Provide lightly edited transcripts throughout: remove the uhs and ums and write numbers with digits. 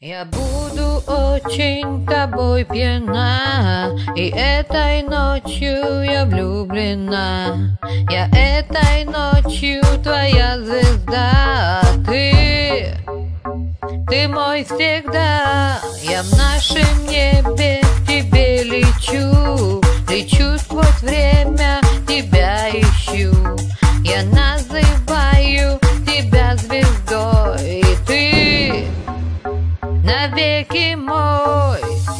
Я буду очень тобой пьяна, и этой ночью я влюблена. Я этой ночью твоя звезда, ты мой всегда. Я в нашем небе к тебе лечу, лечу сквозь время, тебя ищу. Я называю тебя звездой, и ты навеки мой.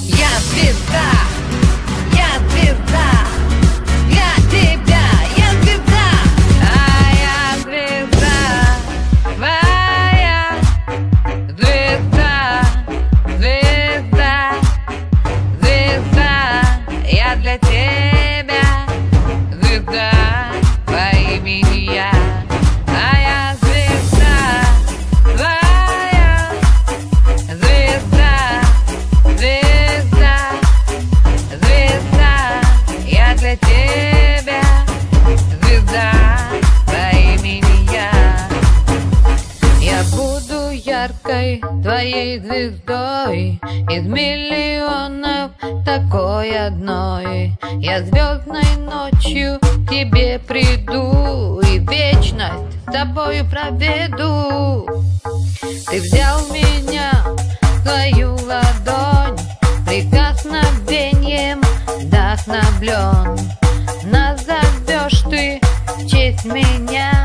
Я звезда, я звезда, я тебя, я звезда. А я звезда, твоя звезда, звезда, звезда. Я для тебя звезда, по имени я. Для тебя звезда, по имени я. Я буду яркой твоей звездой, из миллионов такой одной. Я звездной ночью к тебе приду, и вечность с тобою проведу. Ты взял меня в свою ладонь, прикосновением вдохновлен. Назовешь ты в честь меня